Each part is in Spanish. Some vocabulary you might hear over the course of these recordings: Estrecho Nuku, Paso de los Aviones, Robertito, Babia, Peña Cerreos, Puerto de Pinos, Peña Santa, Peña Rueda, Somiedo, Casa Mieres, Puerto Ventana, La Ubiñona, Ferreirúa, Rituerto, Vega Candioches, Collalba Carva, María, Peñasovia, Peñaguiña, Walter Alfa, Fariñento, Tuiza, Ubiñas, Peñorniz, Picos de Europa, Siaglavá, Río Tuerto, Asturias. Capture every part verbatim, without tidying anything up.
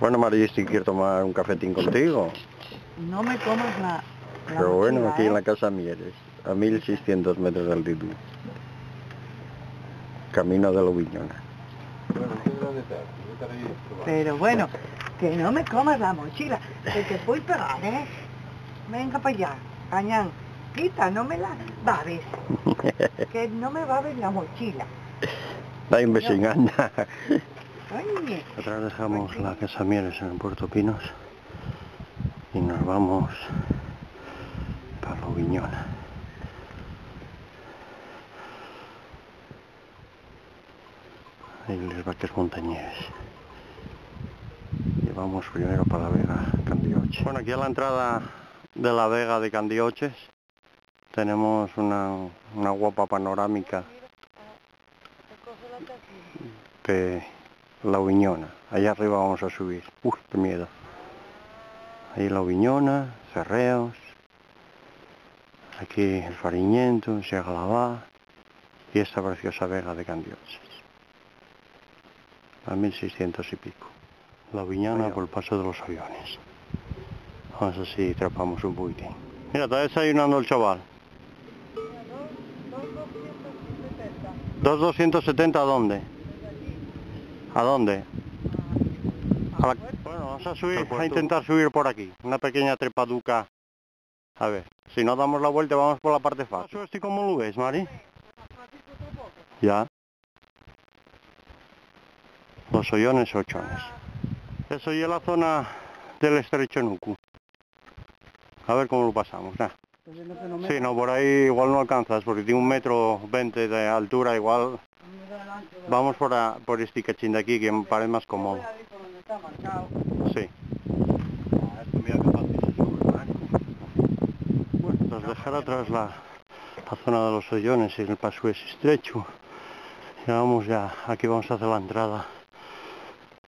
Bueno, María, si quiero tomar un cafetín contigo. No me comas la... la Pero bueno, aquí ¿eh? en la Casa Mieres, a mil seiscientos metros de altitud. Camino de la Ubiñona. Pero bueno, que no me comas la mochila, que te voy a pegar, ¿eh? Venga para allá, cañán. Quita, no me la babes. Que no me babes la mochila. Da imbécil, anda. Atravesamos la Casa Mieres en el Puerto Pinos y nos vamos para la Ubiñona. Y los vaques montañés. Y vamos primero para la Vega Candioches. Bueno, aquí a la entrada de la Vega de Candioches tenemos una, una guapa panorámica de la Ubiñona. Allá arriba vamos a subir. Uf, qué miedo. Ahí la Ubiñona, Cerreos. Aquí el Fariñento, Siaglavá. Y esta preciosa Vega de Candioches. A mil seiscientos y pico. La Ubiñona por el Paso de los Aviones. Vamos a ver si trapamos un poquitín. Mira, está desayunando el chaval. ¿dos doscientos setenta a dónde? ¿A dónde? A la... Bueno, vamos a subir, a intentar subir por aquí. Una pequeña trepaduca. A ver, si no damos la vuelta vamos por la parte fácil. ¿Estoy como lo ves, Mari? Ya. Los hoyones ochones. Eso y es la zona del Estrecho Nuku. A ver cómo lo pasamos. Nah. Sí, no, por ahí igual no alcanzas, porque tiene un metro veinte de altura, igual. Vamos por, a, por este cachín de aquí, que me parece más cómodo. Sí. Bueno, tras dejar atrás la, la zona de los hoyones y el paso es estrecho, ya vamos ya, aquí vamos a hacer la entrada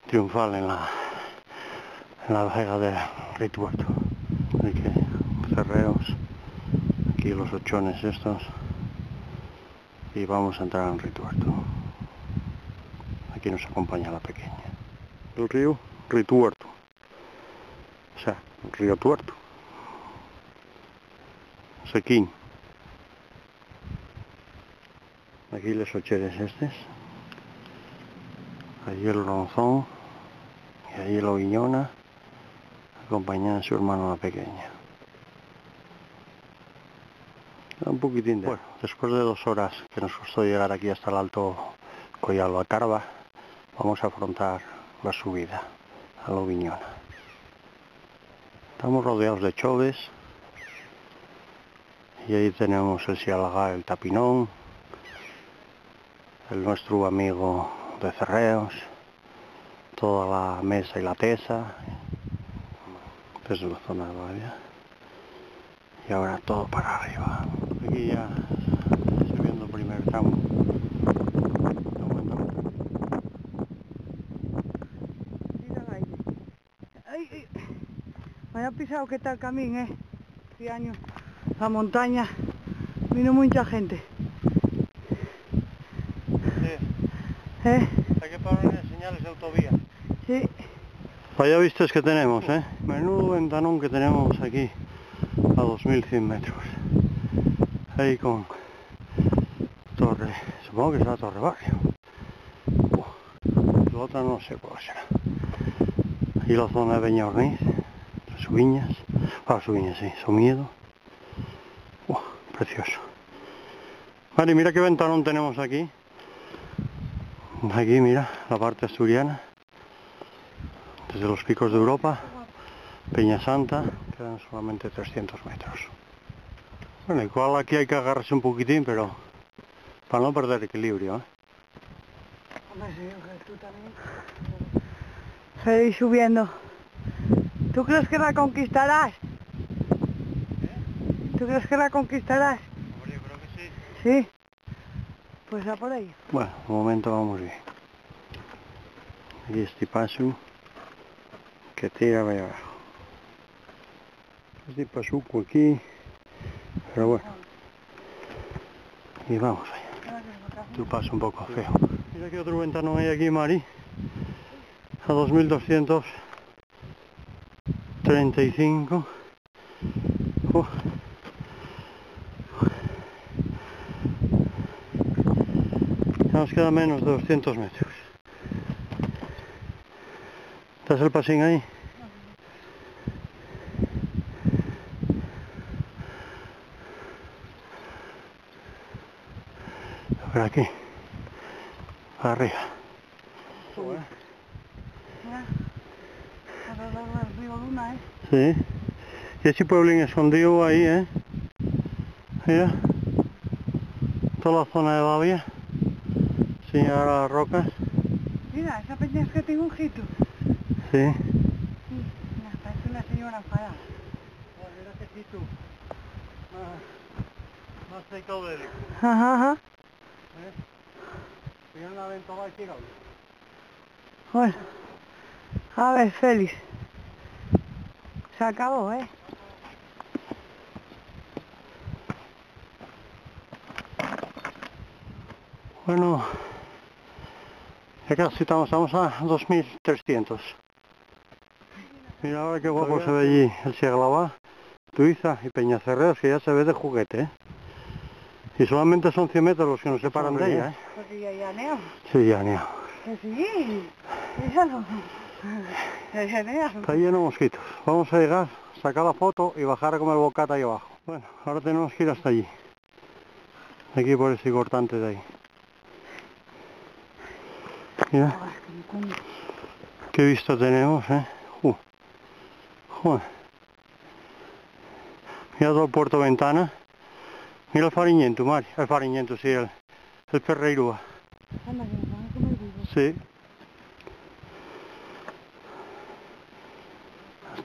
triunfal en la, en la vega de Rituerto. Así que Cerreos, aquí los ochones estos, y vamos a entrar en Rituerto. Aquí nos acompaña la pequeña. El río Rituerto, o sea, el río Tuerto, sequín. Aquí los ocheres estos, allí el ronzón. Y ahí la Ubiñona, acompañada de su hermano la pequeña. Un poquitín de... Bueno, después de dos horas que nos costó llegar aquí hasta el alto Collalba Carva, vamos a afrontar la subida a la Ubiñona. Estamos rodeados de choves, y ahí tenemos el Siaglavá, el Tapinón, el nuestro amigo de Cerreos, toda la mesa y la tesa, desde la zona de Babia, y ahora todo para arriba. Aquí ya estoy viendo el primer tramo. Me ha pisado que está el camino, eh. Este año la montaña vino mucha gente. Sí. ¿Eh? Hay que poner señales de autovía. Sí. Vaya vistas que tenemos, ¿eh? Menudo ventanón que tenemos aquí a dos mil cien metros. Ahí con torre, supongo que es la torre barrio. La otra no sé cuál será. Aquí la zona de Peñorniz, las Ubiñas, ah, las Ubiñas, sí, Somiedo. Uf, precioso. Mari, mira qué ventanón tenemos aquí. Aquí mira, la parte asturiana. Desde los Picos de Europa, Peña Santa, quedan solamente trescientos metros. Bueno, igual aquí hay que agarrarse un poquitín, pero para no perder equilibrio, ¿eh? Seguir subiendo. ¿Tú crees que la conquistarás? ¿Tú crees que la conquistarás? Hombre, yo creo que sí. Sí. Pues a por ahí. Bueno, de momento vamos bien. Aquí este paso que tira para abajo. Este pasuco aquí, pero bueno, y vamos allá. Tu paso un poco feo. Mira que otro ventanón hay aquí, Mari, a dos mil doscientos treinta y cinco. Oh. Nos queda menos de doscientos metros. ¿Estás el pasín ahí? Por aquí, para arriba. Sí. Y ese pueblín escondido ahí, ¿eh? Mira. Toda la zona de Babia. Sí, ahora las rocas. Mira, esa peña es que tiene un jito. Sí. Sí, mira, parece una señora enfadada. Bueno, mira qué jito. Más, más secado de rico. Ajá, ajá. ¿Ves? Mira una ventana aquí, Gabriel. Bueno. A ver, Félix. Se acabó, ¿eh? Bueno, ya casi estamos, estamos a dos mil trescientos. Mira ahora qué guapo se ve allí el Siaglavá, Tuiza y Peña Cerreos, que ya se ve de juguete, ¿eh? Y solamente son cien metros los que nos separan de ella, ¿eh? Porque ya llaneo. Sí, llaneo. Que sí, ya no. Está lleno de mosquitos. Vamos a llegar, sacar la foto y bajar a comer bocata ahí abajo. Bueno, ahora tenemos que ir hasta allí. Aquí por ese cortante de ahí. Mira. Qué vista tenemos, eh. Uh. Joder. Mira todo el Puerto Ventana. Mira el Fariñento, María. El Fariñento, sí, el, el Ferreirúa. Sí.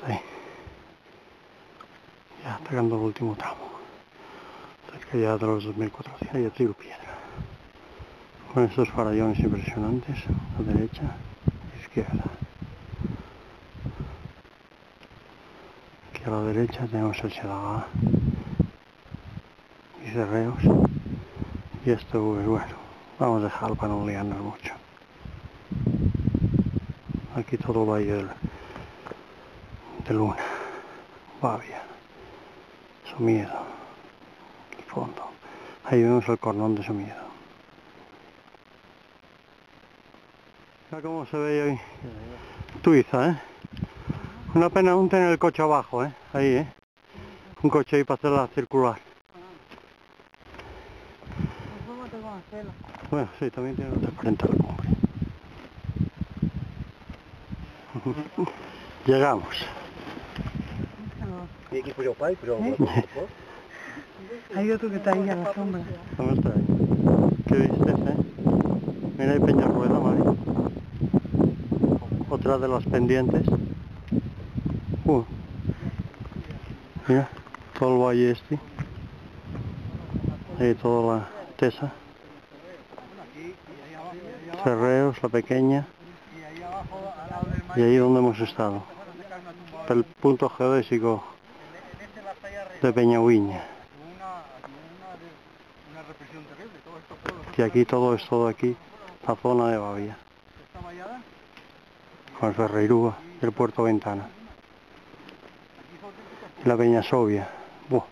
Ahí. Ya pegando el último tramo, cerca ya de los dos mil cuatrocientos. Hay trigo piedra con estos farallones impresionantes a la derecha y izquierda. Aquí a la derecha tenemos el Siaglavá y Cerreos, y esto es bueno, vamos a dejarlo para no liarnos mucho. Aquí todo el valle del Luna, Babia, Somiedo, el fondo. Ahí vemos el cordón de Somiedo. Mira cómo se ve ahí. Tuiza, ¿eh? Una pena aún tener el coche abajo, ¿eh? Ahí, ¿eh? Un coche ahí para hacerla circular. Bueno, sí, también tiene otra frente a la cumbre. Llegamos. Y aquí puso pai, pero... Hay otro que está ahí a la sombra. ¿Cómo está ahí? ¿Qué viste, eh? Mira, hay Peña Rueda, María. Otra de las pendientes. Uh. Mira, todo el valle este. Ahí toda la tesa. Cerreos, la pequeña. Y ahí donde hemos estado. El punto geodésico de Peñaguiña. Y aquí todo esto de aquí, la zona de Babia, con Ferreirúa y el Puerto Ventana. Y la Peñasovia. Buah,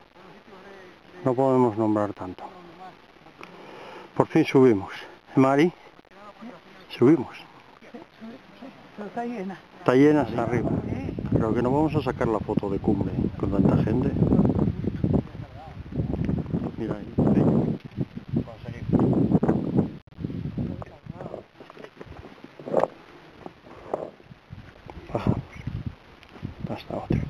no podemos nombrar tanto. Por fin subimos. Mari, subimos. Está llena. Está llena hasta arriba. Creo que no vamos a sacar la foto de cumbre con tanta gente. Mira ahí. Bajamos. Hasta otra.